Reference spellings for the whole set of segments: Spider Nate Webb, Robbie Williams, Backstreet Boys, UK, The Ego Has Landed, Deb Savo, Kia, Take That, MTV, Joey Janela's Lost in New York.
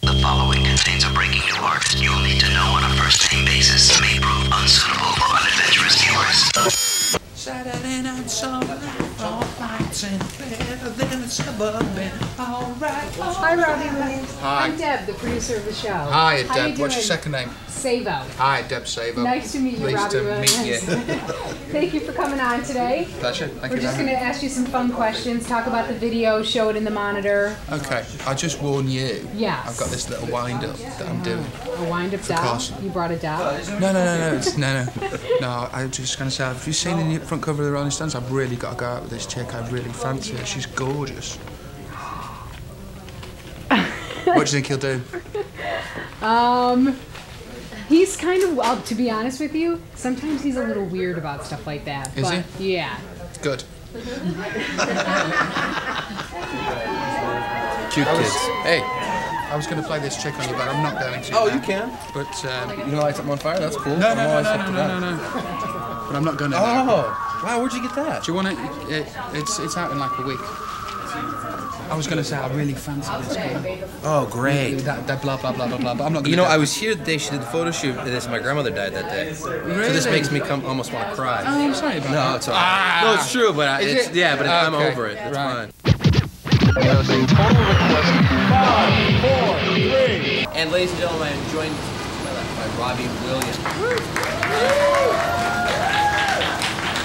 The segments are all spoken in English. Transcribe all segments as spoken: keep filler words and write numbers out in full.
The following contains a breaking new artist you'll need to know on a first-name basis. May prove unsuitable for unadventurous viewers. Saturday night, summer, all nights in better than a suburban. All right. All Hi, Robbie Williams. Hi. I'm Deb, the producer of the show. Hi, Deb. How you What's doing? Your second name? Savo. Hi, Deb Savo. Nice to meet you, Robbie Williams. Nice to meet you. Thank you for coming on today. Pleasure. Thank We're you, just going to ask you some fun questions, talk about the video, show it in the monitor. Okay. I just warn you. Yes. I've got this little wind-up that I'm doing. A wind-up doll? You brought a doll? No, no, no, no. It's, no, no. No, I'm just going to say, have you seen any front cover of the Rolling Stones? I've really got to go out with this chick. I really fancy her. She's gorgeous. What do you think he'll do? Um, he's kind of, well, to be honest with you, sometimes he's a little weird about stuff like that. Is but, he? Yeah. Good. Cute kids. Hey. I was going to play this chick on you, but I'm not going to. Oh, you can. But, um... You can light them on fire? That's cool. No, no, no, no, no, no, no, no, But I'm not going to. Oh, wow, where'd you get that? Do you want it? it it's, it's out in like a week. I was going to say, I really fancy this game. Oh, great. That, that blah, blah, blah, blah, blah, but I'm not going to. You know, I was here the day she did the photo shoot of this. My grandmother died that day. Really? So this makes me come, almost want to cry. Oh, I'm sorry about that. No, it's all right. Ah. No, it's true, but I, it's, it? yeah, but okay. I'm over it. That's right. Fine. Five, four, three. And ladies and gentlemen, I am joined by Robbie Williams.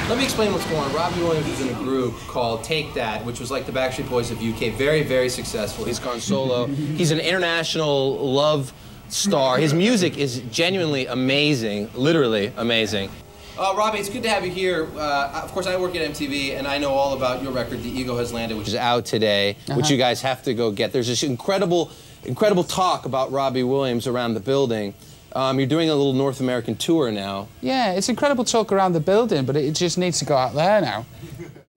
Let me explain what's going on. Robbie Williams is in a group called Take That, which was like the Backstreet Boys of U K. Very, very successful. He's gone solo. He's an international love star. His music is genuinely amazing, literally amazing. Uh, Robbie, it's good to have you here. Uh, of course, I work at M T V, and I know all about your record, The Ego Has Landed, which is out today, uh-huh. which you guys have to go get. There's this incredible, incredible talk about Robbie Williams around the building. Um, you're doing a little North American tour now. Yeah, it's incredible talk around the building, but it just needs to go out there now.